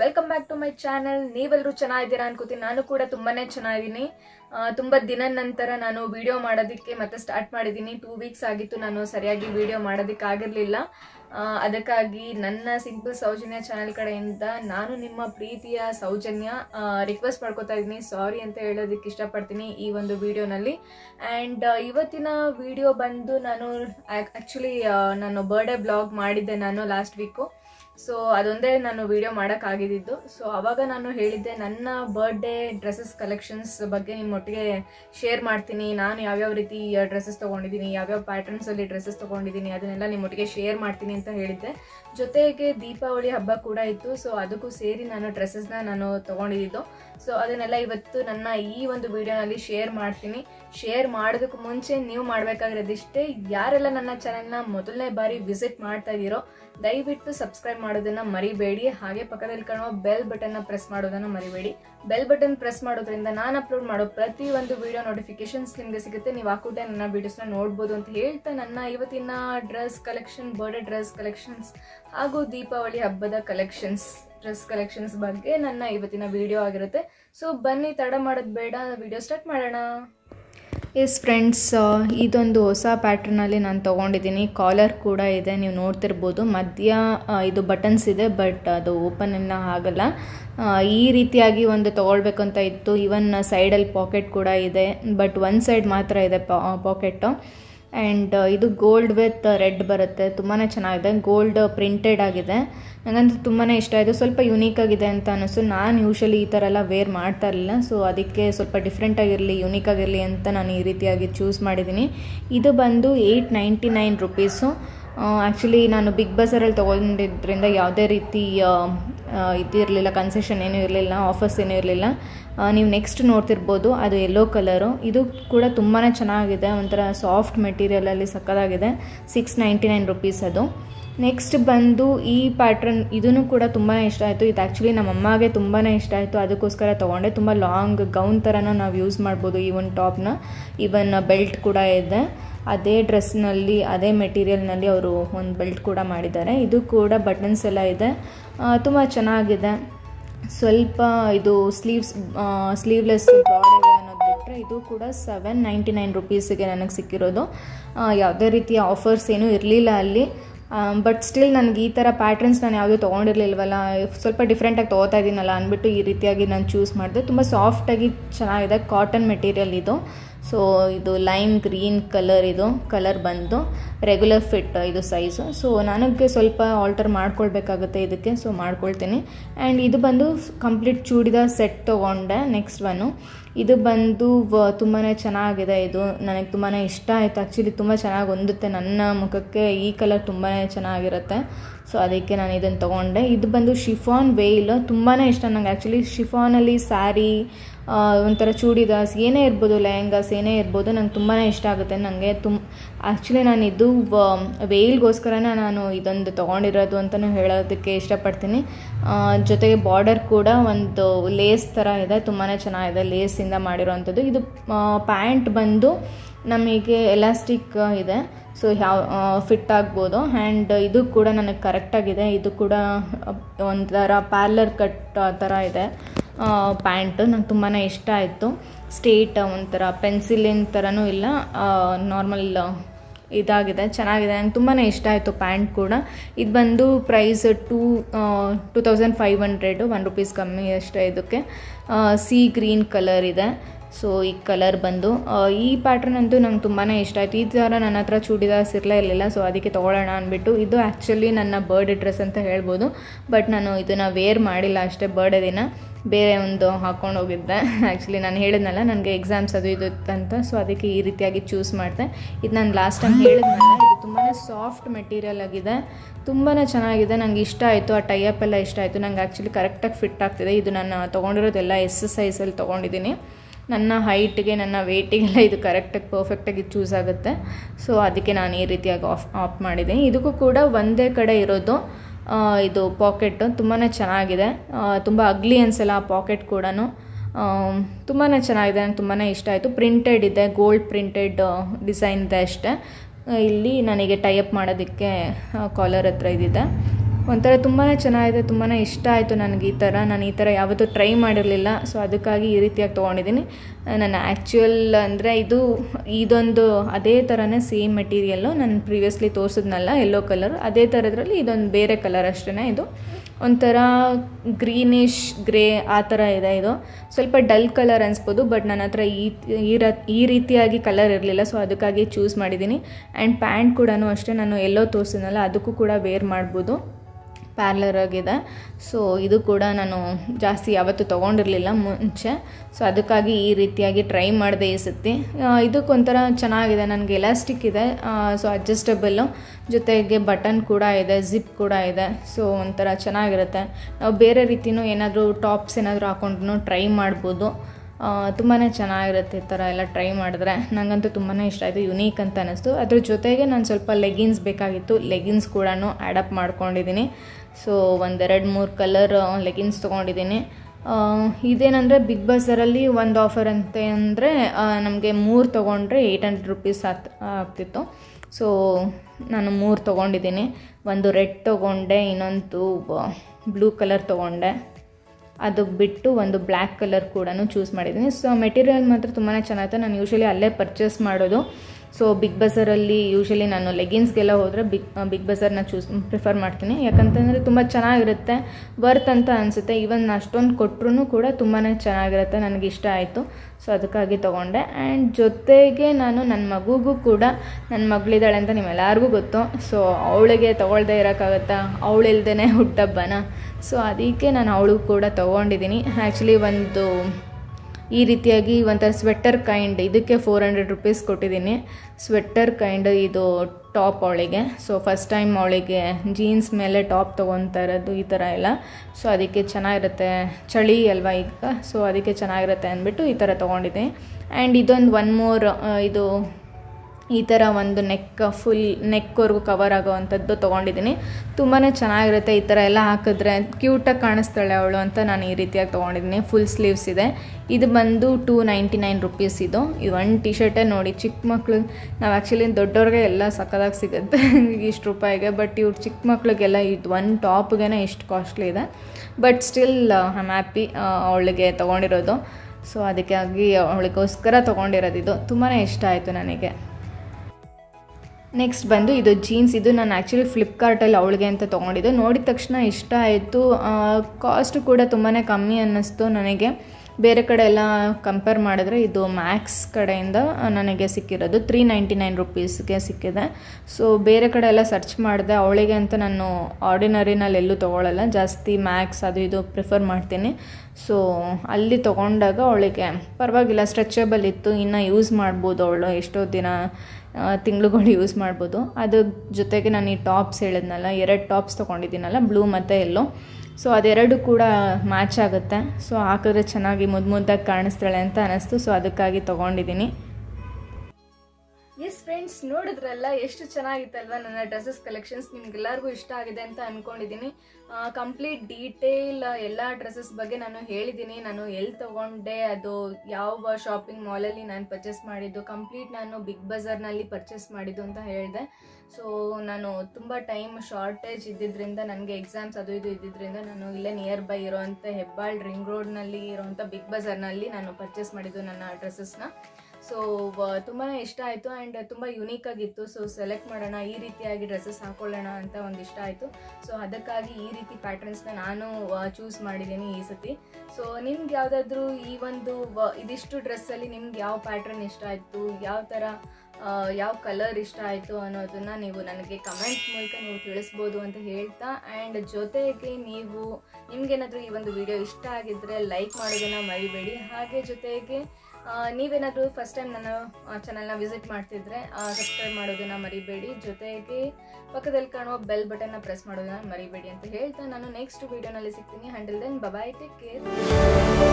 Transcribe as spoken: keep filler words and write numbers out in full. Welcome back to my channel. ನೀವೆಲ್ಲರೂ ಚೆನ್ನಾಗಿದ್ದೀರಾ ಅನ್ಕೋತೀನಿ, ನಾನು ಕೂಡ ತುಂಬಾನೇ ಚೆನ್ನಾಗಿದ್ದೀನಿ. ತುಂಬ ದಿನ ನಂತರ ನಾನು ವಿಡಿಯೋ ಮಾಡೋದಕ್ಕೆ ಮತ್ತೆ ಸ್ಟಾರ್ಟ್ ಮಾಡಿದ್ದೀನಿ. ಟೂ ವೀಕ್ಸ್ ಆಗಿತ್ತು ನಾನು ಸರಿಯಾಗಿ ವಿಡಿಯೋ ಮಾಡೋದಕ್ಕಾಗಿರಲಿಲ್ಲ. ಅದಕ್ಕಾಗಿ ನನ್ನ ಸಿಂಪಲ್ ಸೌಜನ್ಯ ಚಾನಲ್ ಕಡೆಯಿಂದ ನಾನು ನಿಮ್ಮ ಪ್ರೀತಿಯ ಸೌಜನ್ಯ ರಿಕ್ವೆಸ್ಟ್ ಮಾಡ್ಕೋತಾ ಇದ್ದೀನಿ. ಸಾರಿ ಅಂತ ಹೇಳೋದಕ್ಕೆ ಇಷ್ಟಪಡ್ತೀನಿ ಈ ಒಂದು ವಿಡಿಯೋನಲ್ಲಿ. ಆ್ಯಂಡ್ ಇವತ್ತಿನ ವಿಡಿಯೋ ಬಂದು ನಾನು ಆ್ಯಕ್ಚುಲಿ ನಾನು ಬರ್ಡೇ ಬ್ಲಾಗ್ ಮಾಡಿದ್ದೆ ನಾನು ಲಾಸ್ಟ್ ವೀಕು. ಸೊ ಅದೊಂದೇ ನಾನು ವಿಡಿಯೋ ಮಾಡೋಕ್ಕಾಗಿದ್ದು. ಸೊ ಆವಾಗ ನಾನು ಹೇಳಿದ್ದೆ ನನ್ನ ಬರ್ಡೇ ಡ್ರೆಸ್ಸಸ್ ಕಲೆಕ್ಷನ್ಸ್ ಬಗ್ಗೆ ನಿಮ್ಮೊಟ್ಟಿಗೆ ಶೇರ್ ಮಾಡ್ತೀನಿ, ನಾನು ಯಾವ್ಯಾವ ರೀತಿ ಡ್ರೆಸ್ಸಸ್ ತೊಗೊಂಡಿದ್ದೀನಿ, ಯಾವ್ಯಾವ ಪ್ಯಾಟರ್ನ್ಸಲ್ಲಿ ಡ್ರೆಸ್ಸಸ್ ತೊಗೊಂಡಿದ್ದೀನಿ ಅದನ್ನೆಲ್ಲ ನಿಮ್ಮೊಟ್ಟಿಗೆ ಶೇರ್ ಮಾಡ್ತೀನಿ ಅಂತ ಹೇಳಿದ್ದೆ. ಜೊತೆಗೆ ದೀಪಾವಳಿ ಹಬ್ಬ ಕೂಡ ಇತ್ತು. ಸೊ ಅದಕ್ಕೂ ಸೇರಿ ನಾನು ಡ್ರೆಸ್ಸಸ್ನ ನಾನು ತೊಗೊಂಡಿದ್ದು. ಸೊ ಅದನ್ನೆಲ್ಲ ಇವತ್ತು ನನ್ನ ಈ ಒಂದು ವಿಡಿಯೋನಲ್ಲಿ ಶೇರ್ ಮಾಡ್ತೀನಿ. ಶೇರ್ ಮಾಡೋದಕ್ಕೂ ಮುಂಚೆ ನೀವು ಮಾಡಬೇಕಾಗಿರೋದಿಷ್ಟೇ, ಯಾರೆಲ್ಲ ನನ್ನ ಚಾನಲ್ನ ಮೊದಲನೇ ಬಾರಿ ವಿಸಿಟ್ ಮಾಡ್ತಾ ಇದ್ದೀರೋ ದಯವಿಟ್ಟು ಸಬ್ಸ್ಕ್ರೈಬ್ ಮಾಡೋದನ್ನು ಮರಿಬೇಡಿ. ಹಾಗೆ ಪಕ್ಕದಲ್ಲಿ ಕಾಣುವ ಬೆಲ್ ಬಟನ್ನ ಪ್ರೆಸ್ ಮಾಡೋದನ್ನು ಮರಿಬೇಡಿ. ಬೆಲ್ ಬಟನ್ ಪ್ರೆಸ್ ಮಾಡೋದ್ರಿಂದ ನಾನು ಅಪ್ಲೋಡ್ ಮಾಡೋ ಪ್ರತಿಯೊಂದು ವಿಡಿಯೋ ನೋಟಿಫಿಕೇಶನ್ಸ್ ನಿಮಗೆ ಸಿಗುತ್ತೆ. ನೀವು ಆ ಕೂಡ ನನ್ನ ವೀಡಿಯೋಸ್ನ ನೋಡ್ಬೋದು ಅಂತ ಹೇಳ್ತಾ ನನ್ನ ಇವತ್ತಿನ dress collection, birthday dress collections ಹಾಗೂ ದೀಪಾವಳಿ ಹಬ್ಬದ ಕಲೆಕ್ಷನ್ಸ್, ಡ್ರೆಸ್ ಕಲೆಕ್ಷನ್ಸ್ ಬಗ್ಗೆ ನನ್ನ ಇವತ್ತಿನ ವಿಡಿಯೋ ಆಗಿರುತ್ತೆ. ಸೊ ಬನ್ನಿ, ತಡ ಮಾಡೋದು ಬೇಡ, ವಿಡಿಯೋ ಸ್ಟಾರ್ಟ್ ಮಾಡೋಣ. ಎಸ್ ಫ್ರೆಂಡ್ಸ್, ಇದೊಂದು ಹೊಸ ಪ್ಯಾಟ್ರನಲ್ಲಿ ನಾನು ತೊಗೊಂಡಿದ್ದೀನಿ. ಕಾಲರ್ ಕೂಡ ಇದೆ, ನೀವು ನೋಡ್ತಿರ್ಬೋದು. ಮಧ್ಯ ಇದು ಬಟನ್ಸ್ ಇದೆ, ಬಟ್ ಅದು ಓಪನ್ ಎಲ್ಲ ಆಗಲ್ಲ. ಈ ರೀತಿಯಾಗಿ ಒಂದು ತೊಗೊಳ್ಬೇಕಂತ ಇತ್ತು. ಈವನ್ ಸೈಡಲ್ಲಿ ಪಾಕೆಟ್ ಕೂಡ ಇದೆ, ಬಟ್ ಒನ್ ಸೈಡ್ ಮಾತ್ರ ಇದೆ ಪಾಕೆಟ್ಟು. ಆ್ಯಂಡ್ ಇದು ಗೋಲ್ಡ್ ವಿತ್ ರೆಡ್ ಬರುತ್ತೆ. ತುಂಬಾ ಚೆನ್ನಾಗಿದೆ, ಗೋಲ್ಡ್ ಪ್ರಿಂಟೆಡ್ ಆಗಿದೆ. ನನಗಂತೂ ತುಂಬಾ ಇಷ್ಟ ಆಯಿತು. ಸ್ವಲ್ಪ ಯುನೀಕಾಗಿದೆ ಅಂತ ಅನ್ನಿಸ್ತು. ನಾನು ಯೂಶ್ವಲಿ ಈ ಥರ ಎಲ್ಲ ವೇರ್ ಮಾಡ್ತಾ ಇರಲಿಲ್ಲ. ಸೊ ಅದಕ್ಕೆ ಸ್ವಲ್ಪ ಡಿಫ್ರೆಂಟಾಗಿರಲಿ, ಯುನೀಕಾಗಿರಲಿ ಅಂತ ನಾನು ಈ ರೀತಿಯಾಗಿ ಚೂಸ್ ಮಾಡಿದ್ದೀನಿ. ಇದು ಬಂದು eight ninety nine rupees. Actually ನಾನು ಬಿಗ್ ಬಜಾರಲ್ಲಿ ತೊಗೊಂಡಿದ್ದರಿಂದ ಯಾವುದೇ ರೀತಿ ಇದಿರಲಿಲ್ಲ, ಕನ್ಸೆಷನ್ ಏನೂ ಇರಲಿಲ್ಲ, ಆಫರ್ಸ್ ಏನೂ ಇರಲಿಲ್ಲ. ನೀವು ನೆಕ್ಸ್ಟ್ ನೋಡ್ತಿರ್ಬೋದು, ಅದು ಯೆಲ್ಲೋ ಕಲರು. ಇದು ಕೂಡ ತುಂಬಾ ಚೆನ್ನಾಗಿದೆ, ಒಂಥರ ಸಾಫ್ಟ್ ಮೆಟೀರಿಯಲಲ್ಲಿ ಸಕ್ಕದಾಗಿದೆ. ಸಿಕ್ಸ್ ನೈಂಟಿ ನೈನ್ ರುಪೀಸ್ ಅದು. ನೆಕ್ಸ್ಟ್ ಬಂದು ಈ ಪ್ಯಾಟ್ರನ್, ಇದೂ ಕೂಡ ತುಂಬಾ ಇಷ್ಟ ಆಯಿತು. ಇದು ಆ್ಯಕ್ಚುಲಿ ನಮ್ಮಮ್ಮಗೆ ತುಂಬಾ ಇಷ್ಟ ಆಯಿತು, ಅದಕ್ಕೋಸ್ಕರ ತೊಗೊಂಡೆ. ತುಂಬ ಲಾಂಗ್ ಗೌನ್ ಥರನೂ ನಾವು ಯೂಸ್ ಮಾಡ್ಬೋದು ಈ ಒಂದು ಟಾಪ್ನ. ಈವನ್ ಬೆಲ್ಟ್ ಕೂಡ ಇದೆ. ಅದೇ ಡ್ರೆಸ್ನಲ್ಲಿ, ಅದೇ ಮೆಟೀರಿಯಲ್ನಲ್ಲಿ ಅವರು ಒಂದು ಬೆಲ್ಟ್ ಕೂಡ ಮಾಡಿದ್ದಾರೆ. ಇದು ಕೂಡ ಬಟನ್ಸ್ ಎಲ್ಲ ಇದೆ, ತುಂಬ ಚೆನ್ನಾಗಿದೆ. ಸ್ವಲ್ಪ ಇದು ಸ್ಲೀವ್ಸ್ ಸ್ಲೀವ್ಲೆಸ್ ಬ್ರಾಡ್ ಇದೆ ಅನ್ನೋದು ಬಿಟ್ಟರೆ ಇದು ಕೂಡ ಸೆವೆನ್ ನೈಂಟಿ ನೈನ್ ರುಪೀಸಿಗೆ ನನಗೆ ಸಿಕ್ಕಿರೋದು. ಯಾವುದೇ ರೀತಿಯ ಆಫರ್ಸ್ ಏನೂ ಇರಲಿಲ್ಲ ಅಲ್ಲಿ. ಬಟ್ ಸ್ಟಿಲ್ ನನಗೆ ಈ ಥರ ಪ್ಯಾಟ್ರನ್ಸ್ ನಾನು ಯಾವುದೂ ತೊಗೊಂಡಿರಲಿಲ್ವಲ್ಲ, ಸ್ವಲ್ಪ ಡಿಫ್ರೆಂಟಾಗಿ ತೊಗೋತಾ ಇದ್ದೀನಲ್ಲ ಅಂದ್ಬಿಟ್ಟು ಈ ರೀತಿಯಾಗಿ ನಾನು ಚೂಸ್ ಮಾಡಿದೆ. ತುಂಬ ಸಾಫ್ಟಾಗಿ ಚೆನ್ನಾಗಿದೆ, ಕಾಟನ್ ಮೆಟೀರಿಯಲ್ ಇದು. ಸೊ ಇದು ಲೈಮ್ ಗ್ರೀನ್ ಕಲರ್, ಇದು ಕಲರ್ ಬಂದು ರೆಗ್ಯುಲರ್ ಫಿಟ್ ಇದು ಸೈಜು. ಸೊ ನನಗೆ ಸ್ವಲ್ಪ ಆಲ್ಟರ್ ಮಾಡ್ಕೊಳ್ಬೇಕಾಗುತ್ತೆ ಇದಕ್ಕೆ, ಸೊ ಮಾಡ್ಕೊಳ್ತೀನಿ. ಆ್ಯಂಡ್ ಇದು ಬಂದು ಕಂಪ್ಲೀಟ್ ಚೂಡಿದಾರ್ ಸೆಟ್ ತೊಗೊಂಡೆ. ನೆಕ್ಸ್ಟ್ ಒನ್ನು ಇದು ಬಂದು ತುಂಬಾ ಚೆನ್ನಾಗಿದೆ. ಇದು ನನಗೆ ತುಂಬಾ ಇಷ್ಟ ಆಯಿತು. ಆ್ಯಕ್ಚುಲಿ ತುಂಬ ಚೆನ್ನಾಗಿ ಹೊಂದುತ್ತೆ ನನ್ನ ಮುಖಕ್ಕೆ. ಈ ಕಲರ್ ತುಂಬಾ ಚೆನ್ನಾಗಿರುತ್ತೆ, ಸೊ ಅದಕ್ಕೆ ನಾನು ಇದನ್ನು ತೊಗೊಂಡೆ. ಇದು ಬಂದು ಶಿಫಾನ್ ವೇಲ್, ತುಂಬಾ ಇಷ್ಟ ನನಗೆ. ಆ್ಯಕ್ಚುಲಿ ಶಿಫಾನಲ್ಲಿ ಸ್ಯಾರಿ, ಒಂಥರ ಚೂಡಿದಾರ್ಸ್ ಏನೇ ಇರ್ಬೋದು, ಲೆಹಂಗಾಸ್ ಏನೇ ಇರ್ಬೋದು, ನಂಗೆ ತುಂಬಾ ಇಷ್ಟ ಆಗುತ್ತೆ. ನನಗೆ ತುಂಬ ಆ್ಯಕ್ಚುಲಿ ನಾನು ಇದು ವೇಲ್ಗೋಸ್ಕರನೇ ನಾನು ಇದೊಂದು ತೊಗೊಂಡಿರೋದು ಅಂತಲೂ ಹೇಳೋದಕ್ಕೆ ಇಷ್ಟಪಡ್ತೀನಿ. ಜೊತೆಗೆ ಬಾರ್ಡರ್ ಕೂಡ ಒಂದು ಲೇಸ್ ಥರ ಇದೆ, ತುಂಬಾ ಚೆನ್ನಾಗಿದೆ, ಲೇಸಿಂದ ಮಾಡಿರೋವಂಥದ್ದು. ಇದು ಪ್ಯಾಂಟ್ ಬಂದು ನಮಗೆ ಎಲಾಸ್ಟಿಕ್ ಇದೆ, ಸೊ ಯಾವ ಫಿಟ್ ಆಗ್ಬೋದು. ಆ್ಯಂಡ್ ಇದು ಕೂಡ ನನಗೆ ಕರೆಕ್ಟಾಗಿದೆ. ಇದು ಕೂಡ ಒಂಥರ ಪಾರ್ಲರ್ ಕಟ್ ಆ ಥರ ಇದೆ ಪ್ಯಾಂಟು. ನಂಗೆ ತುಂಬಾ ಇಷ್ಟ ಆಯಿತು. ಸ್ಟ್ರೇಟ್ ಒಂಥರ ಪೆನ್ಸಿಲಿನ ಥರನೂ ಇಲ್ಲ, ನಾರ್ಮಲ್ ಇದಾಗಿದೆ, ಚೆನ್ನಾಗಿದೆ. ನಂಗೆ ತುಂಬಾ ಇಷ್ಟ ಆಯಿತು ಪ್ಯಾಂಟ್ ಕೂಡ. ಇದು ಬಂದು price two two thousand five hundred, one rupees ಕಮ್ಮಿ ಅಷ್ಟೇ ಇದಕ್ಕೆ. ಸಿ ಗ್ರೀನ್ ಕಲರ್ ಇದೆ. ಸೊ ಈ ಕಲರ್ ಬಂದು ಈ ಪ್ಯಾಟ್ರನ್ ಅಂತೂ ನಂಗೆ ತುಂಬಾ ಇಷ್ಟ ಆಯಿತು. ಈ ಥರ ನನ್ನ ಹತ್ರ ಚೂಡಿದಾರ್ಸ್ ಇರಲೇ ಇರಲಿಲ್ಲ, ಸೊ ಅದಕ್ಕೆ ತೊಗೊಳ್ಳೋಣ ಅಂದ್ಬಿಟ್ಟು. ಇದು ಆ್ಯಕ್ಚುಲಿ ನನ್ನ ಬರ್ಡೇ ಡ್ರೆಸ್ ಅಂತ ಹೇಳ್ಬೋದು, ಬಟ್ ನಾನು ಇದನ್ನು ವೇರ್ ಮಾಡಿಲ್ಲ ಅಷ್ಟೇ. ಬರ್ಡೇ ದಿನ ಬೇರೆ ಒಂದು ಹಾಕ್ಕೊಂಡು ಹೋಗಿದ್ದೆ. ಆ್ಯಕ್ಚುಲಿ ನಾನು ಹೇಳಿದ್ನಲ್ಲ ನನಗೆ ಎಕ್ಸಾಮ್ಸ್ ಅದು ಇದು ಅಂತ, ಸೊ ಅದಕ್ಕೆ ಈ ರೀತಿಯಾಗಿ ಚೂಸ್ ಮಾಡಿದೆ. ಇದು ನಾನು ಲಾಸ್ಟ್ ಟೈಮ್ ಹೇಳಿದ್ನಲ್ಲ, ಇದು ತುಂಬಾ ಸಾಫ್ಟ್ ಮೆಟೀರಿಯಲ್ ಆಗಿದೆ, ತುಂಬಾ ಚೆನ್ನಾಗಿದೆ, ನನಗೆ ಇಷ್ಟ ಆಯಿತು. ಆ ಟೈಅಪ್ ಎಲ್ಲ ಇಷ್ಟ ಆಯಿತು ನನಗೆ. ಆ್ಯಕ್ಚುಲಿ ಕರೆಕ್ಟಾಗಿ ಫಿಟ್ ಆಗ್ತಿದೆ. ಇದು ನಾನು ತೊಗೊಂಡಿರೋದೆಲ್ಲ ಎಸ್ ಸೈಜಲ್ಲಿ ತೊಗೊಂಡಿದ್ದೀನಿ. ನನ್ನ ಹೈಟ್ಗೆ, ನನ್ನ ವೆಯ್ಟಿಗೆಲ್ಲ ಇದು ಕರೆಕ್ಟಾಗಿ ಪರ್ಫೆಕ್ಟಾಗಿ ಚೂಸ್ ಆಗುತ್ತೆ. ಸೊ ಅದಕ್ಕೆ ನಾನು ಈ ರೀತಿಯಾಗಿ ಆಫ್ ಆಫ್ ಮಾಡಿದ್ದೀನಿ. ಇದಕ್ಕೂ ಕೂಡ ಒಂದೇ ಕಡೆ ಇರೋದು ಇದು ಪಾಕೆಟು, ತುಂಬಾ ಚೆನ್ನಾಗಿದೆ. ತುಂಬ ಅಗ್ಲಿ ಅನಿಸಲ್ಲ ಆ ಪಾಕೆಟ್ ಕೂಡ, ತುಂಬಾ ಚೆನ್ನಾಗಿದೆ, ನನಗೆ ತುಂಬಾ ಇಷ್ಟ ಆಯಿತು. ಪ್ರಿಂಟೆಡ್ ಇದೆ, ಗೋಲ್ಡ್ ಪ್ರಿಂಟೆಡ್ ಡಿಸೈನ್ ಇದೆ ಅಷ್ಟೇ. ಇಲ್ಲಿ ನನಗೆ ಟೈಅಪ್ ಮಾಡೋದಕ್ಕೆ ಕಾಲರ್ ಹತ್ರ ಇದಿದೆ. ಒಂಥರ ತುಂಬಾ ಚೆನ್ನಾಗಿದೆ, ತುಂಬಾ ಇಷ್ಟ ಆಯಿತು ನನಗೆ. ಈ ಥರ ನಾನು ಈ ಥರ ಯಾವತ್ತೂ ಟ್ರೈ ಮಾಡಿರಲಿಲ್ಲ, ಸೊ ಅದಕ್ಕಾಗಿ ಈ ರೀತಿಯಾಗಿ ತೊಗೊಂಡಿದ್ದೀನಿ. ನನ್ನ ಆ್ಯಕ್ಚುಯಲ್ ಅಂದರೆ ಇದು ಇದೊಂದು ಅದೇ ಥರನೇ ಸೇಮ್ ಮೆಟೀರಿಯಲ್ಲು ನಾನು ಪ್ರೀವಿಯಸ್ಲಿ ತೋರಿಸಿದ್ನಲ್ಲ ಯೆಲ್ಲೋ ಕಲರ್, ಅದೇ ಥರದ್ರಲ್ಲಿ ಇದೊಂದು ಬೇರೆ ಕಲರ್ ಅಷ್ಟೇ. ಇದು ಒಂಥರ ಗ್ರೀನಿಶ್ ಗ್ರೇ ಆ ಥರ ಇದೆ. ಇದು ಸ್ವಲ್ಪ ಡಲ್ ಕಲರ್ ಅನಿಸ್ಬೋದು, ಬಟ್ ನನ್ನ ಹತ್ರ ಈ ಈ ರೀತಿಯಾಗಿ ಕಲರ್ ಇರಲಿಲ್ಲ, ಸೊ ಅದಕ್ಕಾಗಿ ಚೂಸ್ ಮಾಡಿದ್ದೀನಿ. ಆ್ಯಂಡ್ ಪ್ಯಾಂಟ್ ಕೂಡ ಅಷ್ಟೇ, ನಾನು ಎಲ್ಲೋ ತೋರಿಸಿದ್ನಲ್ಲ ಅದಕ್ಕೂ ಕೂಡ ವೇರ್ ಮಾಡ್ಬೋದು, ಪ್ಯಾರ್ಲರ್ ಆಗಿದೆ. ಸೊ ಇದು ಕೂಡ ನಾನು ಜಾಸ್ತಿ ಯಾವತ್ತೂ ತೊಗೊಂಡಿರಲಿಲ್ಲ ಮುಂಚೆ, ಸೊ ಅದಕ್ಕಾಗಿ ಈ ರೀತಿಯಾಗಿ ಟ್ರೈ ಮಾಡಿದೆ ಈ ಸತಿ. ಇದಕ್ಕೊಂಥರ ಚೆನ್ನಾಗಿದೆ, ನನಗೆ ಎಲಾಸ್ಟಿಕ್ ಇದೆ, ಸೊ ಅಡ್ಜಸ್ಟಬಲ್ಲು, ಜೊತೆಗೆ ಬಟನ್ ಕೂಡ ಇದೆ, ಜಿಪ್ ಕೂಡ ಇದೆ, ಸೊ ಒಂಥರ ಚೆನ್ನಾಗಿರುತ್ತೆ. ನಾವು ಬೇರೆ ರೀತಿಯೂ ಏನಾದರೂ ಟಾಪ್ಸ್ ಏನಾದರೂ ಹಾಕೊಂಡು ಟ್ರೈ ಮಾಡ್ಬೋದು, ತುಂಬಾ ಚೆನ್ನಾಗಿರುತ್ತೆ ಈ ಥರ ಎಲ್ಲ ಟ್ರೈ ಮಾಡಿದ್ರೆ. ನನಗಂತೂ ತುಂಬಾ ಇಷ್ಟ ಆಯಿತು, ಯುನೀಕ್ ಅಂತ ಅನ್ನಿಸ್ತು. ಅದ್ರ ಜೊತೆಗೆ ನಾನು ಸ್ವಲ್ಪ ಲೆಗಿನ್ಸ್ ಬೇಕಾಗಿತ್ತು, ಲೆಗಿನ್ಸ್ ಕೂಡ ಆ್ಯಡಪ್ ಮಾಡ್ಕೊಂಡಿದ್ದೀನಿ. ಸೊ ಒಂದೆರಡು ಮೂರು ಕಲರ್ ಲೆಗಿನ್ಸ್ ತೊಗೊಂಡಿದ್ದೀನಿ. ಇದೇನೆಂದರೆ ಬಿಗ್ ಬಜಾರಲ್ಲಿ ಒಂದು ಆಫರ್ ಅಂತೆ ಅಂದರೆ ನಮಗೆ ಮೂರು ತೊಗೊಂಡ್ರೆ ಏಯ್ಟ್ ಹಂಡ್ರೆಡ್ ರುಪೀಸ್ ಆತ್ ಆಗ್ತಿತ್ತು. ಸೊ ನಾನು ಮೂರು ತೊಗೊಂಡಿದ್ದೀನಿ, ಒಂದು ರೆಡ್ ತೊಗೊಂಡೆ, ಇನ್ನೊಂದು ಬ್ಲೂ ಕಲರ್ ತೊಗೊಂಡೆ, ಅದು ಬಿಟ್ಟು ಒಂದು ಬ್ಲ್ಯಾಕ್ ಕಲರ್ ಕೂಡ ಚೂಸ್ ಮಾಡಿದ್ದೀನಿ. ಸೊ ಮೆಟೀರಿಯಲ್ ಮಾತ್ರ ತುಂಬಾ ಚೆನ್ನಾಗಿದೆ, ನಾನು ಯೂಶ್ವಲಿ ಅಲ್ಲೇ ಪರ್ಚೇಸ್ ಮಾಡೋದು. ಸೊ ಬಿಗ್ ಬಜಾರಲ್ಲಿ ಯೂಶ್ವಲಿ ನಾನು ಲೆಗಿನ್ಸ್ಗೆಲ್ಲ ಹೋದರೆ ಬಿಗ್ ಬಿಗ್ ಬಜಾರ್ನ ಚೂಸ್ ಪ್ರಿಫರ್ ಮಾಡ್ತೀನಿ, ಯಾಕಂತಂದರೆ ತುಂಬ ಚೆನ್ನಾಗಿರುತ್ತೆ, ವರ್ತ್ ಅಂತ ಅನಿಸುತ್ತೆ. ಈವನ್ ಅಷ್ಟೊಂದು ಕೊಟ್ಟರು ಕೂಡ ತುಂಬಾ ಚೆನ್ನಾಗಿರುತ್ತೆ, ನನಗೆ ಇಷ್ಟ ಆಯಿತು, ಸೊ ಅದಕ್ಕಾಗಿ ತೊಗೊಂಡೆ. ಆ್ಯಂಡ್ ಜೊತೆಗೆ ನಾನು ನನ್ನ ಮಗುಗೂ ಕೂಡ, ನನ್ನ ಮಗಳಿದ್ದಾಳೆ ಅಂತ ನಿಮ್ಮೆಲ್ಲರಿಗೂ ಗೊತ್ತು, ಸೊ ಅವಳಿಗೆ ತೊಗೊಳ್ದೇ ಇರೋಕ್ಕಾಗತ್ತಾ, ಅವಳಿಲ್ದೇ ಹುಟ್ಟಬ್ಬನ, ಸೊ ಅದಕ್ಕೆ ನಾನು ಅವಳಿಗೂ ಕೂಡ ತೊಗೊಂಡಿದ್ದೀನಿ. ಆ್ಯಕ್ಚುಲಿ ಒಂದು ಈ ರೀತಿಯಾಗಿ ಒಂಥರ ಸ್ವೆಟರ್ ಕೈಂಡ್, ಇದಕ್ಕೆ ಫೋರ್ ಹಂಡ್ರೆಡ್ ರುಪೀಸ್ ಕೊಟ್ಟಿದ್ದೀನಿ, ಸ್ವೆಟರ್ ಕೈಂಡ್ ಇದು ಟಾಪ್ ಅವಳಿಗೆ. ಸೊ ಫಸ್ಟ್ ಟೈಮ್ ಅವಳಿಗೆ ಜೀನ್ಸ್ ಮೇಲೆ ಟಾಪ್ ತೊಗೊತಾ ಇರೋದು ಈ ಥರ ಎಲ್ಲ, ಸೊ ಅದಕ್ಕೆ ಚೆನ್ನಾಗಿರುತ್ತೆ, ಚಳಿ ಅಲ್ವಾ ಈಗ, ಸೊ ಅದಕ್ಕೆ ಚೆನ್ನಾಗಿರುತ್ತೆ ಅಂದ್ಬಿಟ್ಟು ಈ ಥರ ತೊಗೊಂಡಿದ್ದೀನಿ. ಆ್ಯಂಡ್ ಇದೊಂದು ಒನ್ ಮೋರ್, ಇದು ಈ ಥರ ಒಂದು ನೆಕ್ ಫುಲ್ ನೆಕ್ವರೆಗೂ ಕವರ್ ಆಗೋವಂಥದ್ದು ತೊಗೊಂಡಿದ್ದೀನಿ, ತುಂಬಾ ಚೆನ್ನಾಗಿರುತ್ತೆ. ಈ ಥರ ಎಲ್ಲ ಹಾಕಿದ್ರೆ ಕ್ಯೂಟಾಗಿ ಕಾಣಿಸ್ತಾಳೆ ಅವಳು ಅಂತ ನಾನು ಈ ರೀತಿಯಾಗಿ ತೊಗೊಂಡಿದ್ದೀನಿ. ಫುಲ್ ಸ್ಲೀವ್ಸ್ ಇದೆ, ಇದು ಬಂದು ಟೂ ನೈಂಟಿ ನೈನ್ ರುಪೀಸ್. ಇದು ಒಂದು ಟಿ ಶರ್ಟೇ ನೋಡಿ, ಚಿಕ್ಕ ಮಕ್ಳು, ನಾವು ಆ್ಯಕ್ಚುಲಿ ದೊಡ್ಡವ್ರಿಗೆ ಎಲ್ಲ ಸಕ್ಕದಾಗಿ ಸಿಗುತ್ತೆ ಇಷ್ಟು ರೂಪಾಯಿಗೆ, ಬಟ್ ಇವ್ರು ಚಿಕ್ಕ ಮಕ್ಳಿಗೆಲ್ಲ ಇದು ಒಂದು ಟಾಪ್ಗೆ ಇಷ್ಟು ಕಾಸ್ಟ್ಲಿ ಇದೆ, but still I am happy ಅವಳಿಗೆ ತೊಗೊಂಡಿರೋದು. ಸೊ ಅದಕ್ಕಾಗಿ ಅವಳಿಗೋಸ್ಕರ ತೊಗೊಂಡಿರೋದು, ಇದು ತುಂಬಾ ಇಷ್ಟ ಆಯಿತು ನನಗೆ. ನೆಕ್ಸ್ಟ್ ಬಂದು ಇದು ಜೀನ್ಸ್, ಇದು ನಾನು ಆ್ಯಕ್ಚುಲಿ ಫ್ಲಿಪ್ಕಾರ್ಟಲ್ಲಿ ಅವಳಿಗೆ ಅಂತ ತೊಗೊಂಡಿದ್ದು, ನೋಡಿದ ತಕ್ಷಣ ಇಷ್ಟ ಆಯಿತು, ಕಾಸ್ಟು ಕೂಡ ತುಂಬಾ ಕಮ್ಮಿ ಅನ್ನಿಸ್ತು ನನಗೆ. ಬೇರೆ ಕಡೆ ಎಲ್ಲ ಕಂಪೇರ್ ಮಾಡಿದ್ರೆ ಇದು ಮ್ಯಾಕ್ಸ್ ಕಡೆಯಿಂದ ನನಗೆ ಸಿಕ್ಕಿರೋದು ತ್ರೀ ನೈಂಟಿ ನೈನ್ ರುಪೀಸ್ಗೆ ಸಿಕ್ಕಿದೆ. ಸೊ ಬೇರೆ ಕಡೆ ಎಲ್ಲ ಸರ್ಚ್ ಮಾಡಿದೆ, ಅವಳಿಗೆ ಅಂತ ನಾನು ಆರ್ಡಿನರಿನಲ್ಲಿ ಎಲ್ಲೂ ತೊಗೊಳ್ಳಲ್ಲ, ಜಾಸ್ತಿ ಮ್ಯಾಕ್ಸ್ ಅದು ಇದು ಪ್ರಿಫರ್ ಮಾಡ್ತೀನಿ. ಸೊ ಅಲ್ಲಿ ತೊಗೊಂಡಾಗ ಅವಳಿಗೆ ಪರವಾಗಿಲ್ಲ, ಸ್ಟ್ರೆಚಬಲ್ ಇತ್ತು, ಇನ್ನು ಯೂಸ್ ಮಾಡ್ಬೋದು ಅವಳು, ಎಷ್ಟೋ ದಿನ ತಿಂಗಳುಗಳು ಯೂಸ್ ಮಾಡ್ಬೋದು. ಅದ್ರ ಜೊತೆಗೆ ನಾನು ಈ ಟಾಪ್ಸ್ ಹೇಳಿದ್ನಲ್ಲ, ಎರಡು ಟಾಪ್ಸ್ ತೊಗೊಂಡಿದ್ದೀನಲ್ಲ, ಬ್ಲೂ ಮತ್ತು ಎಲ್ಲೋ, ಸೊ ಅದೆರಡು ಕೂಡ ಮ್ಯಾಚ್ ಆಗುತ್ತೆ, ಸೊ ಹಾಕಿದ್ರೆ ಚೆನ್ನಾಗಿ ಮುದ್ದು ಮುದ್ದಾಗಿ ಕಾಣಿಸ್ತಾಳೆ ಅಂತ ಅನ್ನಿಸ್ತು, ಸೊ ಅದಕ್ಕಾಗಿ ತೊಗೊಂಡಿದ್ದೀನಿ. ಎಸ್ ಫ್ರೆಂಡ್ಸ್, ನೋಡಿದ್ರಲ್ಲ ಎಷ್ಟು ಚೆನ್ನಾಗಿತ್ತಲ್ವ ನನ್ನ ಡ್ರೆಸ್ಸಸ್ ಕಲೆಕ್ಷನ್ಸ್. ನಿಮ್ಗೆಲ್ಲರಿಗೂ ಇಷ್ಟ ಆಗಿದೆ ಅಂತ ಅಂದ್ಕೊಂಡಿದ್ದೀನಿ. ಕಂಪ್ಲೀಟ್ ಡೀಟೇಲ್ ಎಲ್ಲ ಡ್ರೆಸ್ಸಸ್ ಬಗ್ಗೆ ನಾನು ಹೇಳಿದ್ದೀನಿ, ನಾನು ಎಲ್ಲಿ ತೊಗೊಂಡೆ, ಅದು ಯಾವ ಶಾಪಿಂಗ್ ಮಾಲಲ್ಲಿ ನಾನು ಪರ್ಚೇಸ್ ಮಾಡಿದ್ದು, ಕಂಪ್ಲೀಟ್ ನಾನು ಬಿಗ್ ಬಜಾರ್ನಲ್ಲಿ ಪರ್ಚೇಸ್ ಮಾಡಿದ್ದು ಅಂತ ಹೇಳಿದೆ. ಸೊ ನಾನು ತುಂಬ ಟೈಮ್ ಶಾರ್ಟೇಜ್ ಇದ್ದಿದ್ದರಿಂದ, ನನಗೆ ಎಕ್ಸಾಮ್ಸ್ ಅದು ಇದು ಇದ್ದಿದ್ದರಿಂದ, ನಾನು ಇಲ್ಲೇ ನಿಯರ್ ಬೈ ಇರೋವಂಥ ಹೆಬ್ಬಾಳ್ ರಿಂಗ್ ರೋಡ್ನಲ್ಲಿ ಇರೋವಂಥ ಬಿಗ್ ಬಜಾರ್ನಲ್ಲಿ ನಾನು ಪರ್ಚೇಸ್ ಮಾಡಿದ್ದು ನನ್ನ ಡ್ರೆಸ್ಸಸ್ನ. ಸೊ ತುಂಬಾ ಇಷ್ಟ ಆಯಿತು, ಆ್ಯಂಡ್ ತುಂಬ ಯುನೀಕ್ ಆಗಿತ್ತು, ಸೊ ಸೆಲೆಕ್ಟ್ ಮಾಡೋಣ, ಈ ರೀತಿಯಾಗಿ ಡ್ರೆಸ್ಸಸ್ ಹಾಕೊಳ್ಳೋಣ ಅಂತ ಒಂದು ಇಷ್ಟ ಆಯಿತು. ಸೊ ಅದಕ್ಕಾಗಿ ಈ ರೀತಿ ಪ್ಯಾಟರ್ನ್ಸ್ನ ನಾನು ಚೂಸ್ ಮಾಡಿದ್ದೀನಿ ಈ ಸತಿ. ಸೊ ನಿಮ್ಗೆ ಯಾವುದಾದ್ರೂ ಈ ಒಂದು ಇದಿಷ್ಟು ಡ್ರೆಸ್ಸಲ್ಲಿ ನಿಮ್ಗೆ ಯಾವ ಪ್ಯಾಟರ್ನ್ ಇಷ್ಟ ಆಯಿತು, ಯಾವ ಥರ ಯಾವ ಕಲರ್ ಇಷ್ಟ ಆಯಿತು ಅನ್ನೋದನ್ನು ನೀವು ನನಗೆ ಕಮೆಂಟ್ ಮೂಲಕ ನೀವು ತಿಳಿಸ್ಬೋದು ಅಂತ ಹೇಳ್ತಾ, ಆ್ಯಂಡ್ ಜೊತೆಗೆ ನೀವು ನಿಮಗೇನಾದರೂ ಈ ಒಂದು ವಿಡಿಯೋ ಇಷ್ಟ ಆಗಿದ್ದರೆ ಲೈಕ್ ಮಾಡೋದನ್ನು ಮರಿಬೇಡಿ. ಹಾಗೆ ಜೊತೆಗೆ ನೀವೇನಾದರೂ ಫಸ್ಟ್ ಟೈಮ್ ನನ್ನ ಚಾನಲ್ನ ವಿಸಿಟ್ ಮಾಡ್ತಿದ್ರೆ ಸಬ್ಸ್ಕ್ರೈಬ್ ಮಾಡೋದನ್ನು ಮರಿಬೇಡಿ, ಜೊತೆಗೆ ಪಕ್ಕದಲ್ಲಿ ಕಾಣುವ ಬೆಲ್ ಬಟನ್ನ ಪ್ರೆಸ್ ಮಾಡೋದನ್ನು ಮರಿಬೇಡಿ ಅಂತ ಹೇಳ್ತಾ ನಾನು ನೆಕ್ಸ್ಟ್ ವೀಡಿಯೋನಲ್ಲಿ ಸಿಗ್ತೀನಿ. And then bye, take care.